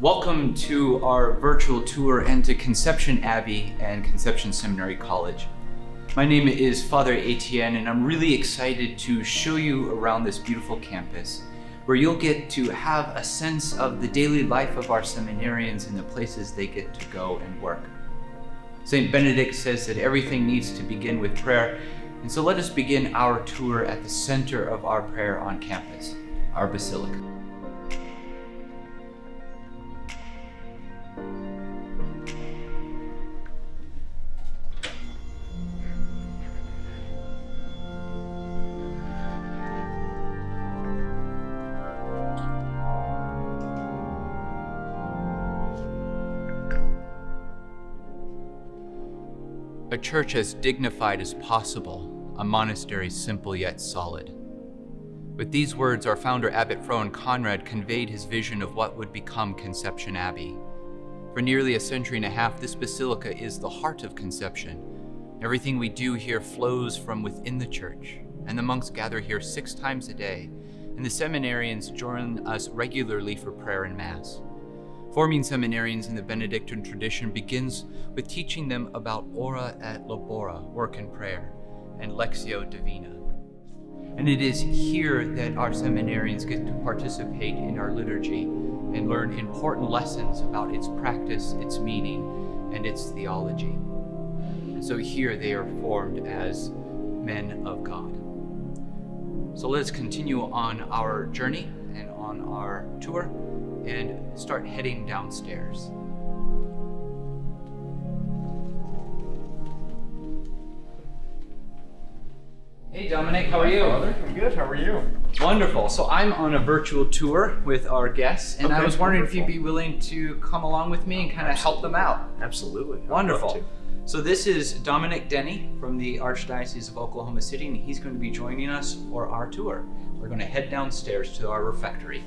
Welcome to our virtual tour into Conception Abbey and Conception Seminary College. My name is Father Etienne, and I'm really excited to show you around this beautiful campus where you'll get to have a sense of the daily life of our seminarians and the places they get to go and work. St. Benedict says that everything needs to begin with prayer, and so let us begin our tour at the center of our prayer on campus, our basilica. A church as dignified as possible, a monastery simple yet solid. With these words, our founder, Abbot Frohn Conrad, conveyed his vision of what would become Conception Abbey. For nearly a century and a half, this basilica is the heart of Conception. Everything we do here flows from within the church, and the monks gather here 6 times a day, and the seminarians join us regularly for prayer and Mass. Forming seminarians in the Benedictine tradition begins with teaching them about ora et labora, work and prayer, and lectio divina. And it is here that our seminarians get to participate in our liturgy and learn important lessons about its practice, its meaning, and its theology. And so here they are formed as men of God. So let's continue on our journey and on our tour and start heading downstairs. Hey Dominic, how are you? I'm good, how are you? Wonderful. So I'm on a virtual tour with our guests, and I was wondering if you'd be willing to come along with me and kind of help them out. Absolutely. Wonderful. So this is Dominic Denny from the Archdiocese of Oklahoma City, and he's going to be joining us for our tour. We're going to head downstairs to our refectory.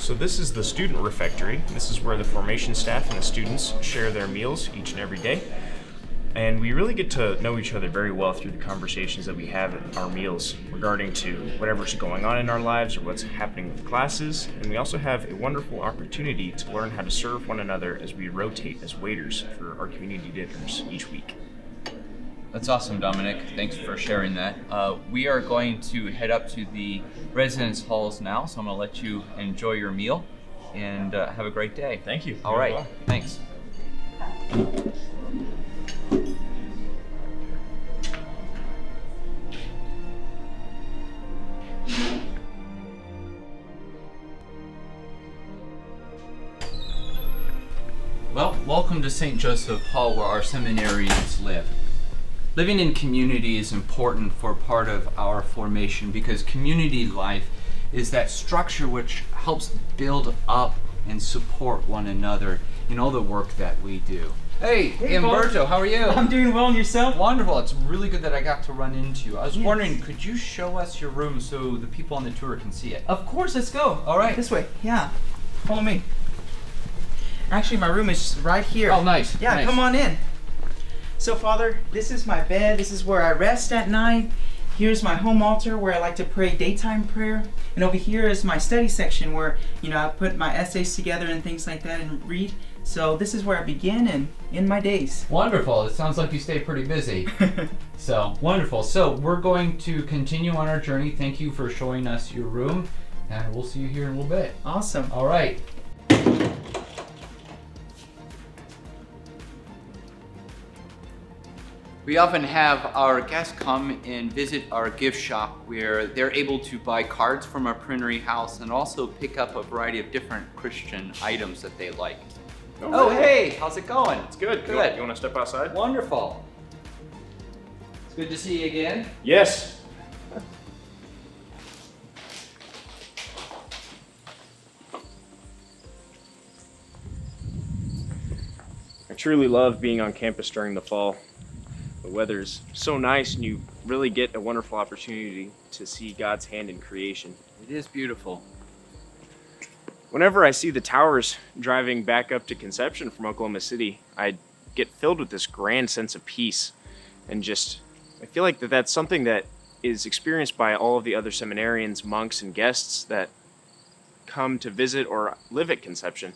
So this is the student refectory. This is where the formation staff and the students share their meals each and every day. And we really get to know each other very well through the conversations that we have at our meals regarding to whatever's going on in our lives or what's happening with classes. And we also have a wonderful opportunity to learn how to serve one another as we rotate as waiters for our community dinners each week. That's awesome, Dominic. Thanks for sharing that. We are going to head up to the residence halls now, so I'm going to let you enjoy your meal and have a great day. Thank you. All right. Well. Thanks. Well, welcome to St. Joseph Hall, where our seminarians live. Living in community is important for part of our formation because community life is that structure which helps build up and support one another in all the work that we do. Hey Umberto, how are you? I'm doing well, and yourself? Wonderful. It's really good that I got to run into you. I was wondering, could you show us your room so the people on the tour can see it? Of course, let's go. All right. This way, yeah. Follow me. Actually, my room is right here. Oh, nice. Yeah, nice. Come on in. So Father, this is my bed, this is where I rest at night. Here's my home altar where I like to pray daytime prayer. And over here is my study section where, you know, I put my essays together and things like that and read. So this is where I begin and end my days. Wonderful, it sounds like you stay pretty busy. So, wonderful. So we're going to continue on our journey. Thank you for showing us your room, and we'll see you here in a little bit. Awesome. All right. We often have our guests come and visit our gift shop where they're able to buy cards from our printery house and also pick up a variety of different Christian items that they like. Right. Oh, hey, how's it going? It's good. Good. You want to step outside? Wonderful. It's good to see you again. Yes. I truly love being on campus during the fall. The weather's so nice and you really get a wonderful opportunity to see God's hand in creation. It is beautiful. Whenever I see the towers driving back up to Conception from Oklahoma City, I get filled with this grand sense of peace, and just I feel like that's something that is experienced by all of the other seminarians, monks, and guests that come to visit or live at Conception.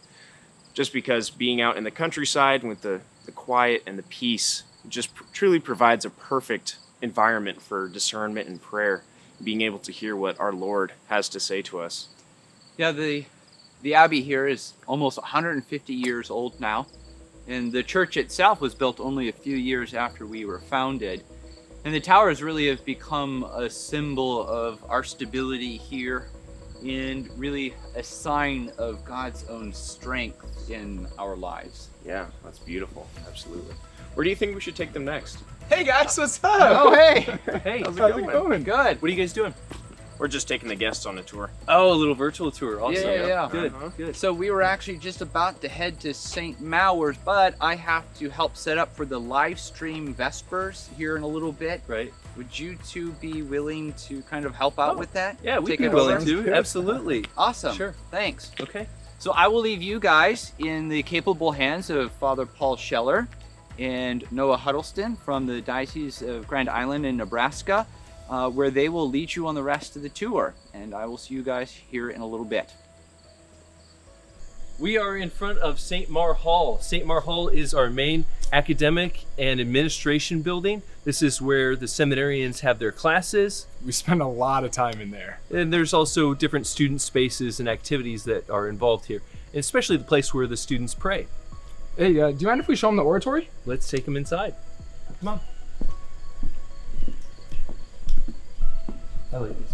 Just because being out in the countryside with the quiet and the peace just truly provides a perfect environment for discernment and prayer, being able to hear what our Lord has to say to us. Yeah, the Abbey here is almost 150 years old now, and the church itself was built only a few years after we were founded. And the towers really have become a symbol of our stability here and really a sign of God's own strength in our lives. Yeah, that's beautiful. Absolutely. Where do you think we should take them next? Hey guys, what's up? Oh, hey. Hey, how's it going? Good. What are you guys doing? We're just taking the guests on a tour. Oh, a little virtual tour also. Yeah. Good, good. So we were actually just about to head to St. Maur's, but I have to help set up for the live stream Vespers here in a little bit. Right. Would you two be willing to kind of help out with that? Yeah, we'd be willing to, absolutely. Awesome, sure. Thanks. Okay. So I will leave you guys in the capable hands of Father Paul Scheller and Noah Huddleston from the Diocese of Grand Island in Nebraska, where they will lead you on the rest of the tour. And I will see you guys here in a little bit. We are in front of St. Maur Hall. St. Maur Hall is our main academic and administration building. This is where the seminarians have their classes. We spend a lot of time in there. And there's also different student spaces and activities that are involved here, and especially the place where the students pray. Hey, do you mind if we show them the oratory? Let's take them inside. Come on. I like this.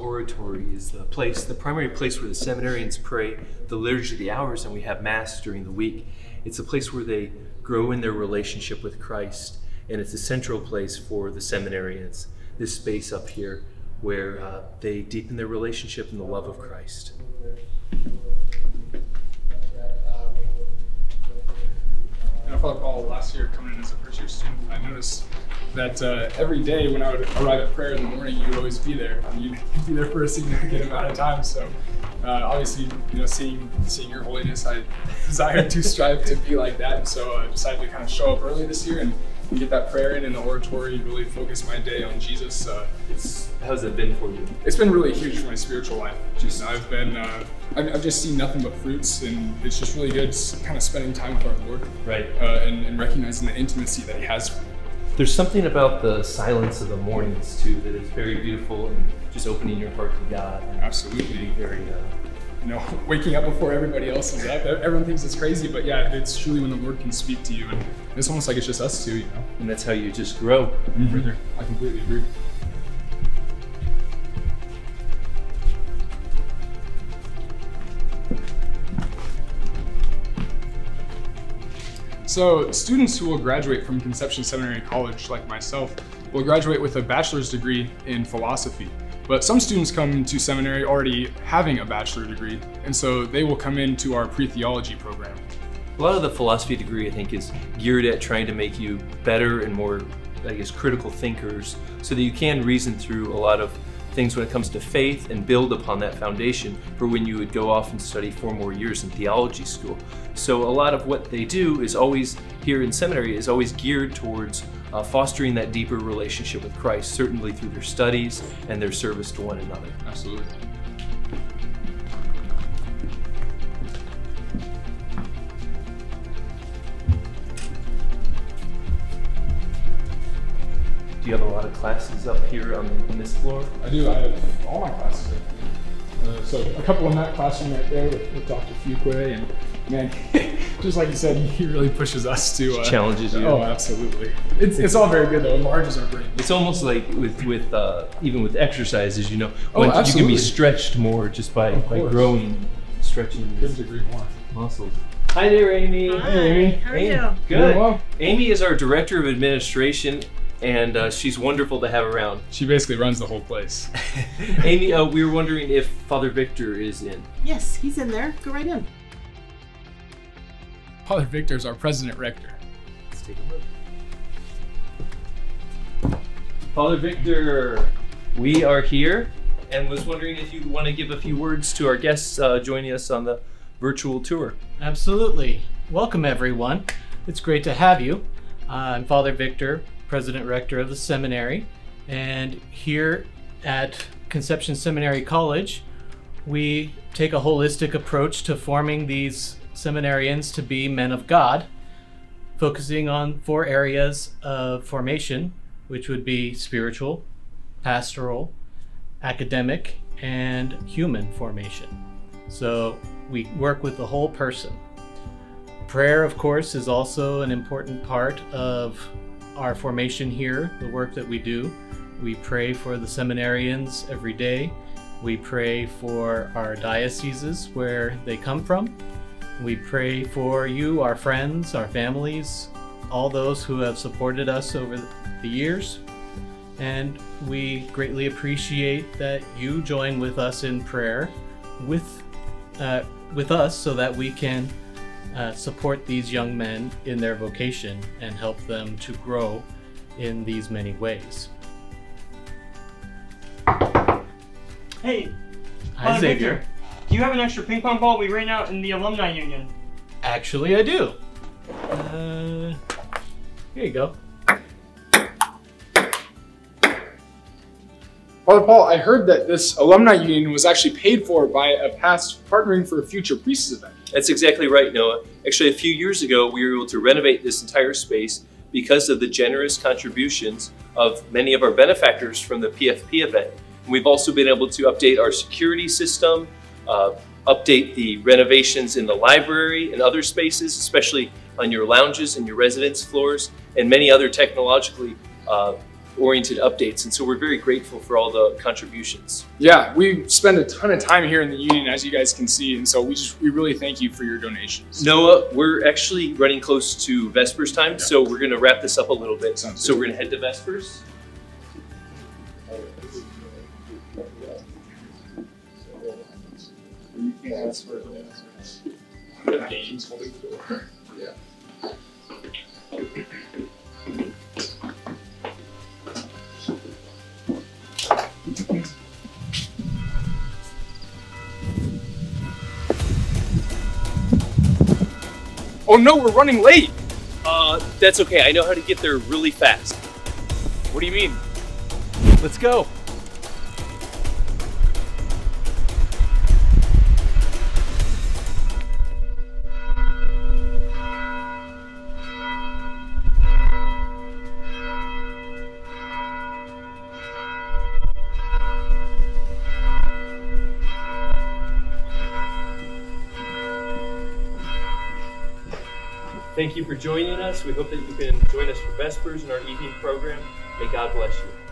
Oratory is the place, the primary place where the seminarians pray the Liturgy of the Hours, and we have Mass during the week. It's a place where they grow in their relationship with Christ, and it's a central place for the seminarians, this space up here where they deepen their relationship in the love of Christ. I know Father Paul, last year coming in as a first year student, I noticed that every day when I would arrive at prayer in the morning, you would always be there. And you'd be there for a significant amount of time. So obviously, you know, seeing your holiness, I desired to strive to be like that. And so I decided to kind of show up early this year and get that prayer in the oratory, really focus my day on Jesus. How's it been for you? It's been really huge for my spiritual life. Just I've just seen nothing but fruits, and it's just really good kind of spending time with our Lord. Right. And recognizing the intimacy that He has for me. There's something about the silence of the mornings too that is very beautiful, and just opening your heart to God. Absolutely. Very, you know, waking up before everybody else is up. Everyone thinks it's crazy, but yeah, it's truly when the Lord can speak to you, and it's almost like it's just us two, you know. And that's how you just grow further. I completely agree. So students who will graduate from Conception Seminary College, like myself, will graduate with a bachelor's degree in philosophy. But some students come to seminary already having a bachelor's degree, and so they will come into our pre-theology program. A lot of the philosophy degree, I think, is geared at trying to make you better and more, I guess, critical thinkers, so that you can reason through a lot of things when it comes to faith and build upon that foundation for when you would go off and study 4 more years in theology school. So a lot of what they do is always, here in seminary, is always geared towards fostering that deeper relationship with Christ, certainly through their studies and their service to one another. Absolutely. Do you have a lot of classes up here on this floor? I do. I have all my classes up here. So a couple in that classroom right there with Dr. Fuquay, and man, just like you said, he really pushes us to challenges you. Oh, absolutely. It's all very good though. It enlarges our brain. It's almost like with even with exercises, you know, you can be stretched more just by growing, stretching your muscles. Hi there, Amy. Hi. Hey, Amy. How are you? Good. Well. Amy is our director of administration, and she's wonderful to have around. She basically runs the whole place. Amy, we were wondering if Father Victor is in. Yes, he's in there. Go right in. Father Victor is our president rector. Let's take a look. Father Victor, we are here, and was wondering if you want to give a few words to our guests joining us on the virtual tour. Absolutely. Welcome, everyone. It's great to have you. I'm Father Victor, President Rector of the Seminary, and here at Conception Seminary College, we take a holistic approach to forming these seminarians to be men of God, focusing on four areas of formation, which would be spiritual, pastoral, academic, and human formation. So we work with the whole person. Prayer, of course, is also an important part of our formation here, the work that we do. We pray for the seminarians every day. We pray for our dioceses where they come from. We pray for you, our friends, our families, all those who have supported us over the years. And we greatly appreciate that you join with us in prayer with us so that we can support these young men in their vocation and help them to grow in these many ways. Hey, hi Xavier. Do you have an extra ping pong ball we ran out in the alumni union? Actually, I do. Here you go. Father Paul, I heard that this alumni union was actually paid for by a past Partnering for Future Priests event. That's exactly right, Noah. Actually, a few years ago, we were able to renovate this entire space because of the generous contributions of many of our benefactors from the PFP event. And we've also been able to update our security system, update the renovations in the library and other spaces, especially on your lounges and your residence floors, and many other technologically oriented updates, and so we're very grateful for all the contributions. Yeah, we spend a ton of time here in the union, as you guys can see, and so we really thank you for your donations. Noah, we're actually running close to Vespers time, yeah. So we're gonna wrap this up a little bit. So we're gonna head to Vespers. Yeah. Oh no, we're running late! That's okay, I know how to get there really fast. What do you mean? Let's go! Thank you for joining us. We hope that you can join us for Vespers and our evening program. May God bless you.